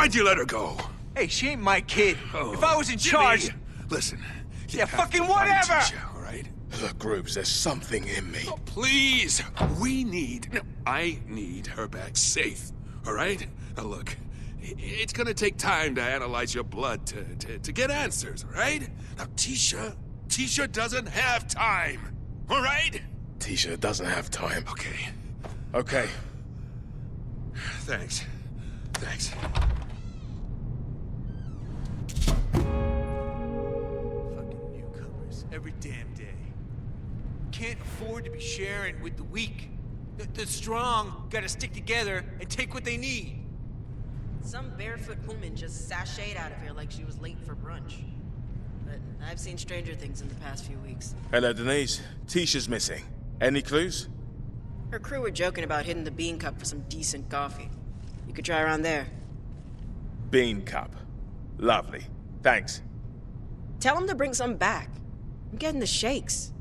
Why'd you let her go? Hey, she ain't my kid. Oh, if I was in charge... Jimmy, listen. Yeah, fucking whatever! Tisha, all right? Look, Rubes, there's something in me. Oh, please! I need her back safe, all right? Now, look, it's gonna take time to analyze your blood to get answers, all right? Now, Tisha doesn't have time, all right? Tisha doesn't have time. Okay. Okay. Thanks. Fucking newcomers, every damn day. Can't afford to be sharing with the weak. The strong gotta stick together and take what they need. Some barefoot woman just sashayed out of here like she was late for brunch. But I've seen stranger things in the past few weeks. Hello, Denise. Tisha's missing. Any clues? Her crew were joking about hitting the bean cup for some decent coffee. You could try around there. Bean cup. Lovely. Thanks. Tell him to bring some back. I'm getting the shakes.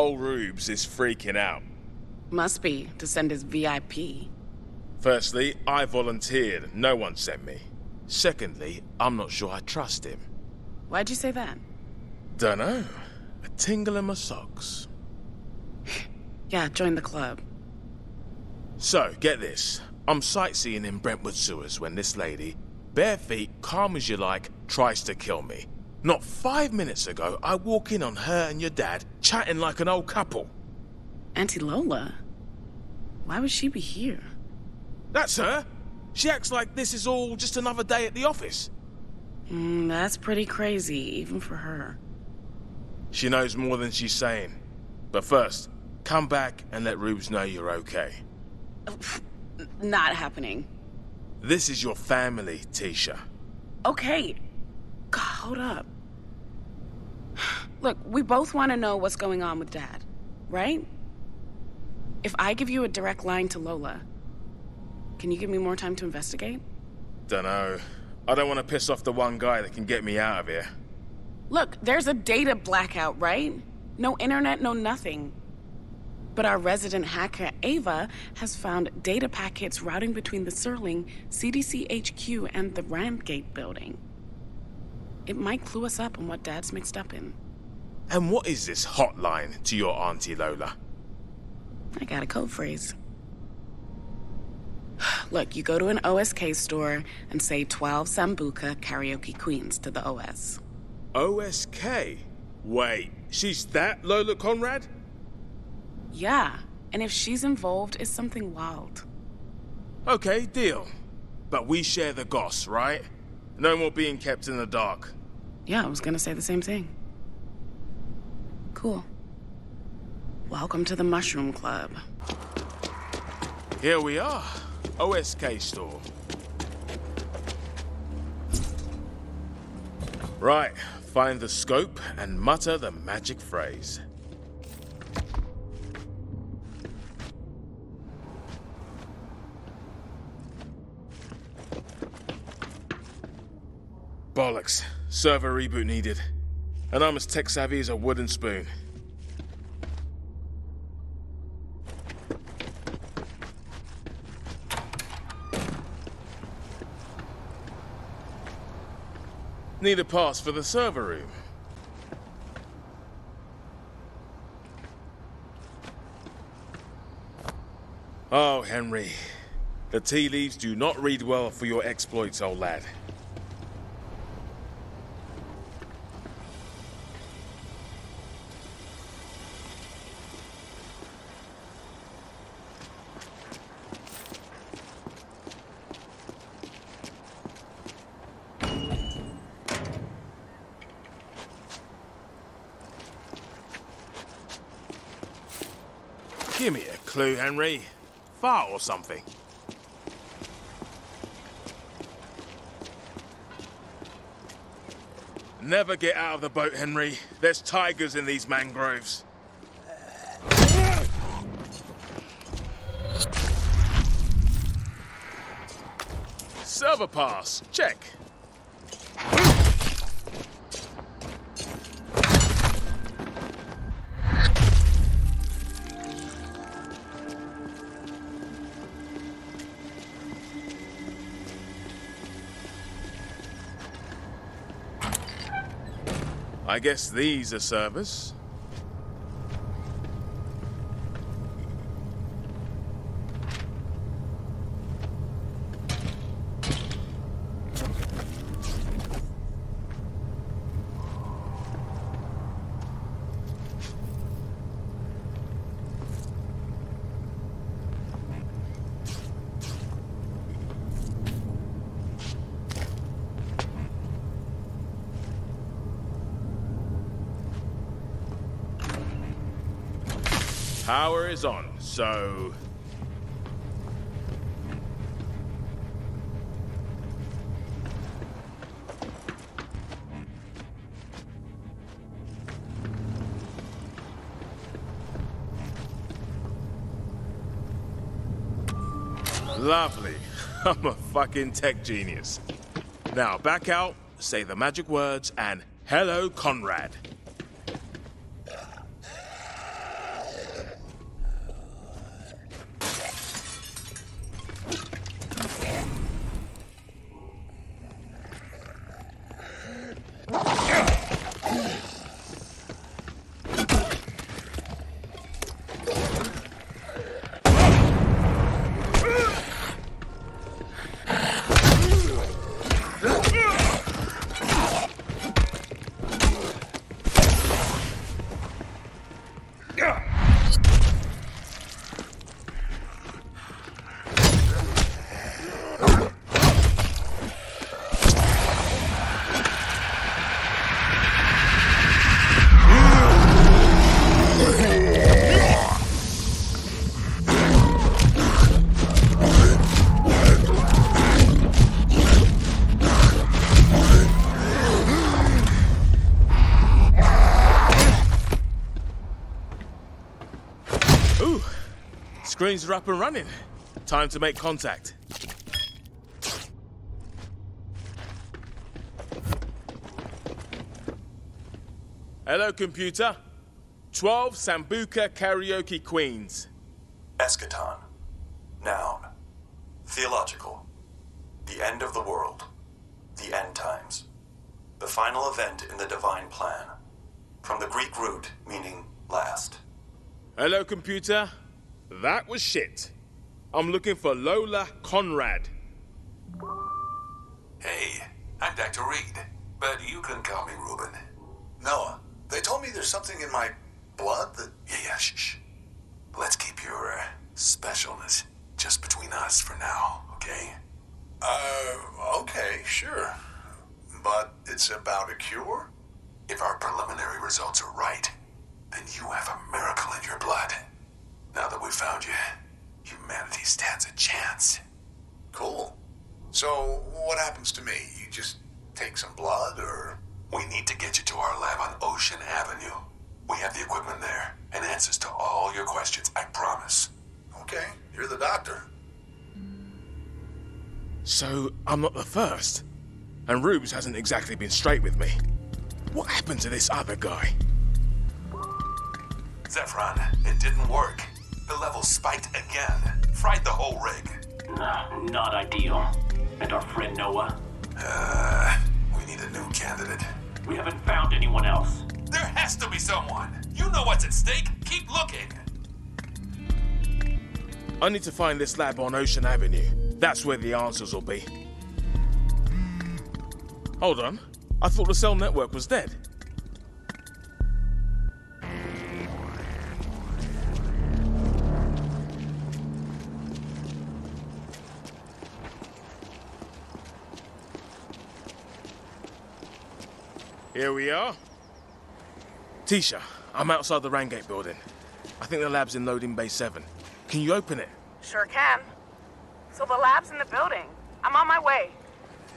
whole Rubes is freaking out. Must be, to send his VIP. Firstly, I volunteered. No one sent me. Secondly, I'm not sure I trust him. Why'd you say that? Dunno. A tingle in my socks. Yeah, join the club. So, get this. I'm sightseeing in Brentwood Sewers when this lady, bare feet, calm as you like, tries to kill me. Not 5 minutes ago, I walk in on her and your dad, chatting like an old couple. Auntie Lola? Why would she be here? That's her! She acts like this is all just another day at the office. That's pretty crazy, even for her. She knows more than she's saying. But first, come back and let Rubes know you're okay. Not happening. This is your family, Tisha. Okay. God, hold up. Look, we both want to know what's going on with Dad, right? If I give you a direct line to Lola, can you give me more time to investigate? Dunno. I don't want to piss off the one guy that can get me out of here. Look, there's a data blackout, right? No internet, no nothing. But our resident hacker, Ava, has found data packets routing between the Serling, CDC HQ, and the Ramgate building. It might clue us up on what Dad's mixed up in. And what is this hotline to your Auntie Lola? I got a code phrase. Look, you go to an OSK store and say 12 Sambuca Karaoke Queens to the OS. OSK? Wait, she's that Lola Konradt? Yeah, and if she's involved, it's something wild. Okay, deal. But we share the goss, right? No more being kept in the dark. Yeah, I was gonna say the same thing. Cool. Welcome to the Mushroom Club. Here we are. OSK store. Right, find the scope and mutter the magic phrase. Bollocks. Server reboot needed. And I'm as tech-savvy as a wooden spoon. Need a pass for the server room. Oh, Henry. The tea leaves do not read well for your exploits, old lad. Give me a clue, Henry. Fart or something. Never get out of the boat, Henry. There's tigers in these mangroves. Server pass. Check. I guess these are servers. Power is on, so... Lovely. I'm a fucking tech genius. Now back out, say the magic words, and hello, Konradt. Ooh, screen's up and running. Time to make contact. Hello, computer. 12 Sambuca Karaoke Queens. Eschaton. Noun. Theological. The end of the world. The end times. The final event in the divine plan. From the Greek root meaning last. Hello, computer. That was shit. I'm looking for Lola Konradt. Hey, I'm Dr. Reed, but you can call me Ruben. Noah, they told me there's something in my blood that... Yeah, shh, shh. Let's keep your specialness just between us for now, okay? Okay, sure. But it's about a cure? If our preliminary results are right, then you have a miracle in your blood. Now that we've found you, humanity stands a chance. Cool. So, what happens to me? You just take some blood, or...? We need to get you to our lab on Ocean Avenue. We have the equipment there, and answers to all your questions, I promise. Okay, you're the doctor. So, I'm not the first. And Rubes hasn't exactly been straight with me. What happened to this other guy? Zephron, it didn't work. The level spiked again. Fried the whole rig. Not ideal. And our friend Noah? We need a new candidate. We haven't found anyone else. There has to be someone. You know what's at stake. Keep looking. I need to find this lab on Ocean Avenue. That's where the answers will be. Hold on. I thought the cell network was dead. Here we are. Tisha, I'm outside the Rangate building. I think the lab's in loading bay 7. Can you open it? Sure can. So the lab's in the building. I'm on my way.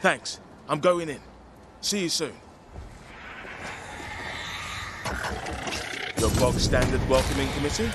Thanks. I'm going in. See you soon. Your bog standard welcoming committee?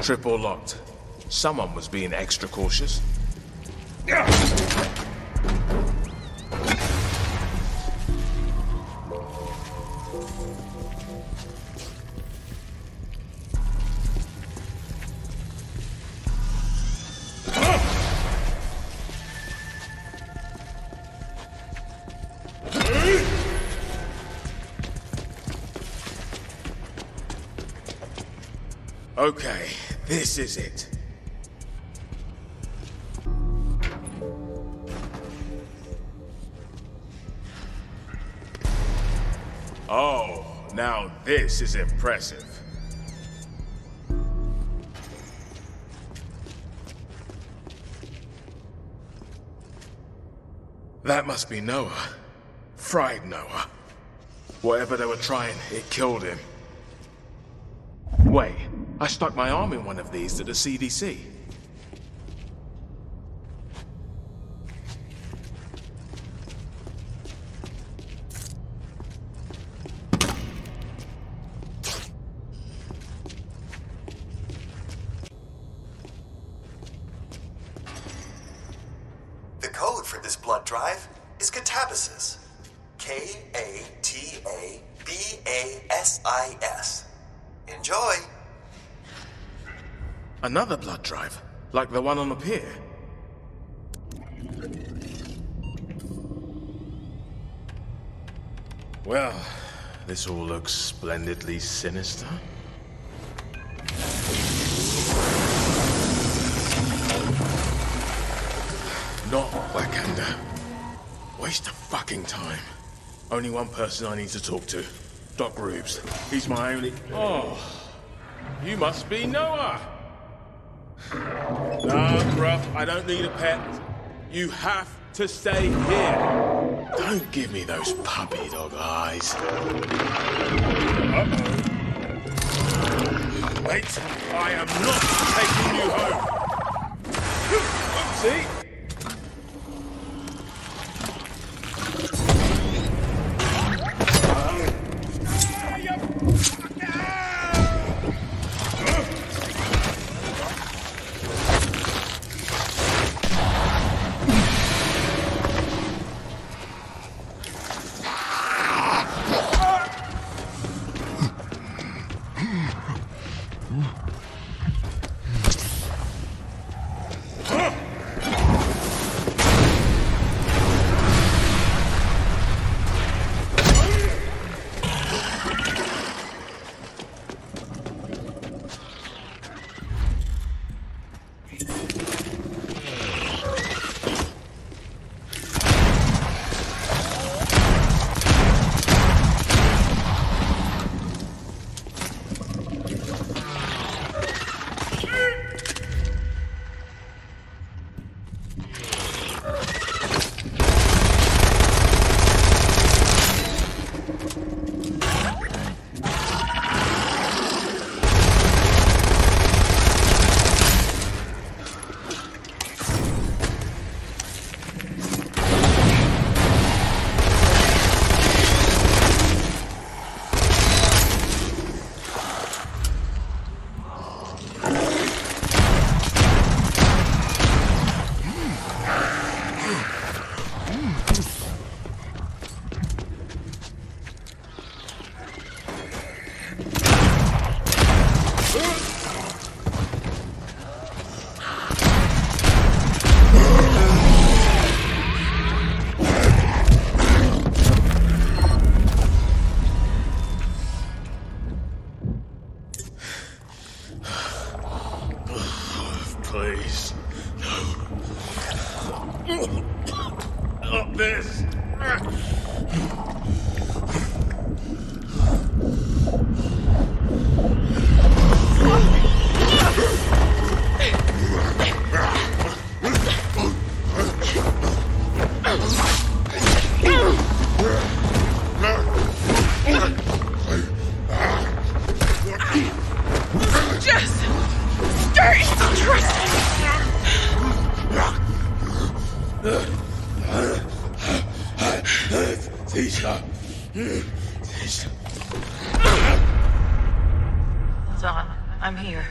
Triple locked. Someone was being extra cautious. Okay. This is it. Oh, now this is impressive. That must be Noah. fried Noah. Whatever they were trying, it killed him. Wait, I stuck my arm in one of these at the CDC. Another blood drive, like the one on the pier. Well, this all looks splendidly sinister. Not Wakanda. Waste of fucking time. Only one person I need to talk to. Doc Rubes. He's my only... Oh, you must be Noah. Nah, bruv, I don't need a pet. You have to stay here. Don't give me those puppy dog eyes. Uh-oh. Wait, I am not taking you home. Oopsie. Tisha. Tisha. Hold on. I'm here.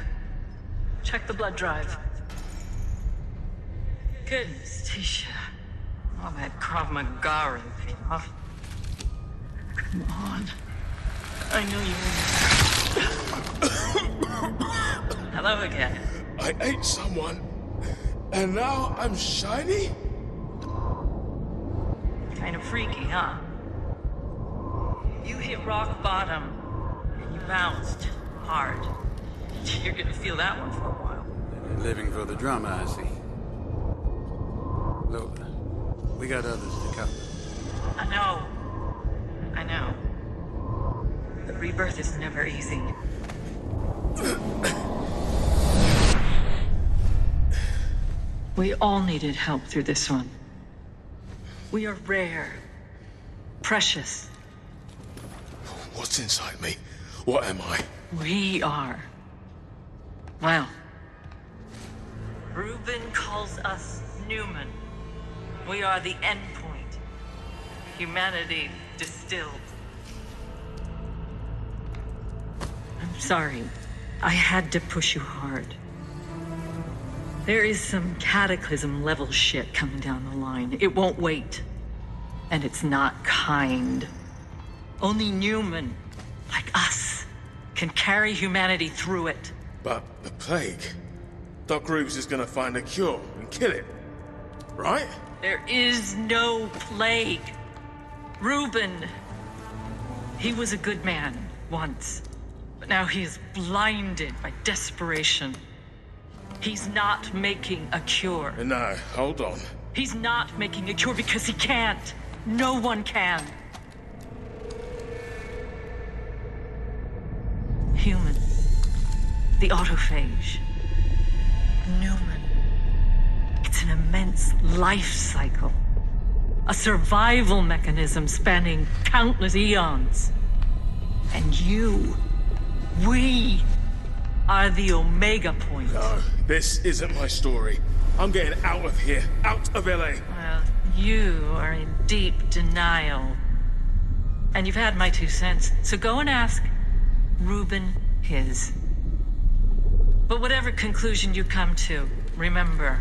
Check the blood drive. Goodness, Tisha. All that Krav Maga really paid off. Come on. I know you were. Hello again. I ate someone, and now I'm shiny? Kind of freaky, huh? You hit rock bottom, and you bounced hard. You're gonna feel that one for a while. Living for the drama, I see. Lola, we got others to come. I know. The rebirth is never easy. We all needed help through this one. We are rare, precious. What's inside me? What am I? We are. Wow. Reuben calls us Numen. We are the end point. Humanity distilled. I'm sorry. I had to push you hard. There is some cataclysm level shit coming down the line. It won't wait. And it's not kind. Only Numen, like us, can carry humanity through it. But the plague... Doc Reeves is gonna find a cure and kill it, right? There is no plague. Reuben, he was a good man once, but now he is blinded by desperation. He's not making a cure. No, hold on. He's not making a cure because he can't. No one can. Human, the autophage. Numen. It's an immense life cycle. A survival mechanism spanning countless eons. And you, we, are the Omega Point. No, this isn't my story. I'm getting out of here, out of LA. Well, you are in deep denial. And you've had my 2 cents, so go and ask Reuben his. But whatever conclusion you come to, remember.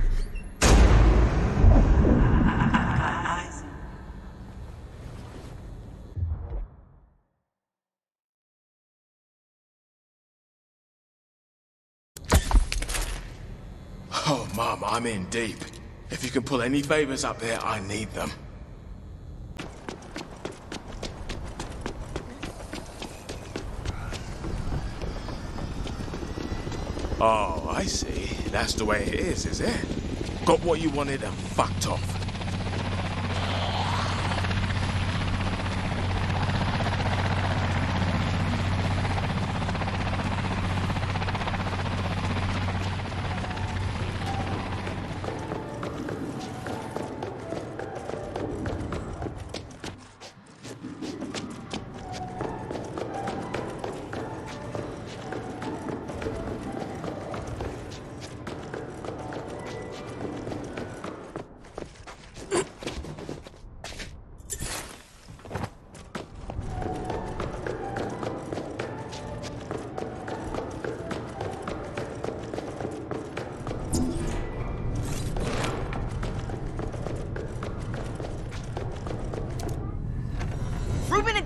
Oh, Mom, I'm in deep. If you can pull any favors up there, I need them. Oh, I see. That's the way it is it? Got what you wanted and fucked off.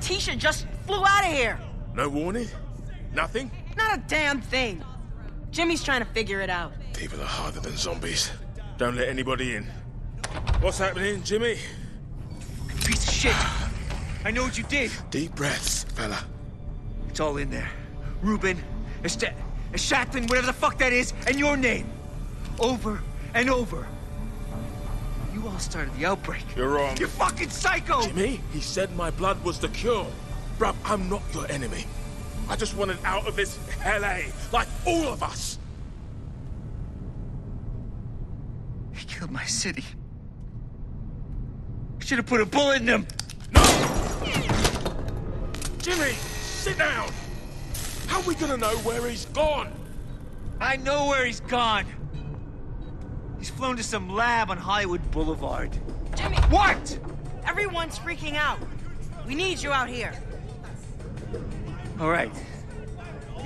Tisha just flew out of here. No warning? Nothing? Not a damn thing. Jimmy's trying to figure it out. People are harder than zombies. Don't let anybody in. What's happening, Jimmy? Piece of shit. I know what you did. Deep breaths, fella. It's all in there. Reuben, Eschaton, whatever the fuck that is, and your name. Over and over. You all started the outbreak. You're wrong. You fucking psycho! Jimmy, he said my blood was the cure. Bruv, I'm not your enemy. I just wanted out of this LA, like all of us. He killed my city. I should have put a bullet in him. No! Jimmy, sit down. How are we gonna know where he's gone? I know where he's gone. He's flown to some lab on Hollywood Boulevard. Jimmy! What?! Everyone's freaking out. We need you out here. All right.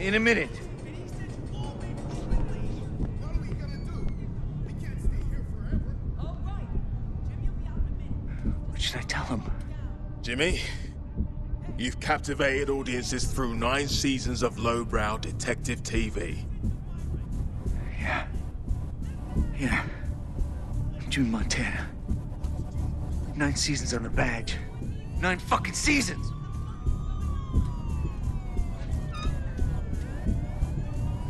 In a minute. What are we gonna do? We can't stay here forever. All right. Jimmy will be out in a minute. What should I tell him? Jimmy, you've captivated audiences through 9 seasons of lowbrow detective TV. Yeah. Yeah, I'm Jimmy Montana. 9 seasons on the badge. 9 fucking seasons!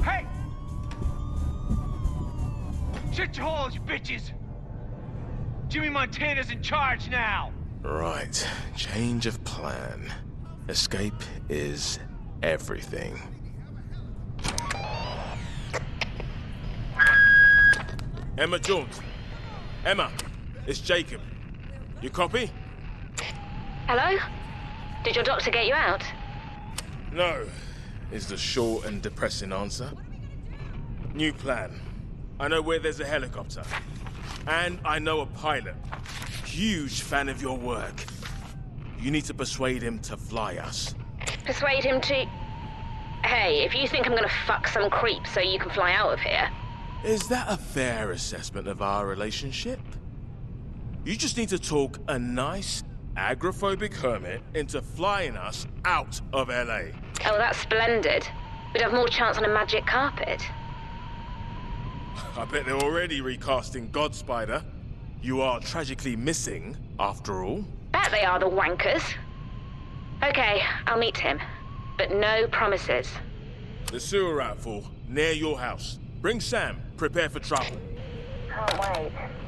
Hey! Shut your holes, you bitches! Jimmy Montana's in charge now! Right, change of plan. Escape is everything. Emma Jones. Emma, it's Jacob. You copy? Hello? Did your doctor get you out? No, is the short and depressing answer. New plan. I know where there's a helicopter. And I know a pilot. Huge fan of your work. You need to persuade him to fly us. Persuade him to... Hey, if you think I'm gonna fuck some creep so you can fly out of here... Is that a fair assessment of our relationship? You just need to talk a nice, agoraphobic hermit into flying us out of LA. Oh, that's splendid. We'd have more chance on a magic carpet. I bet they're already recasting God Spider. You are tragically missing, after all. Bet they are, the wankers. Okay, I'll meet him. But no promises. The sewer outfall, near your house. Bring Sam, prepare for trouble. Can't wait.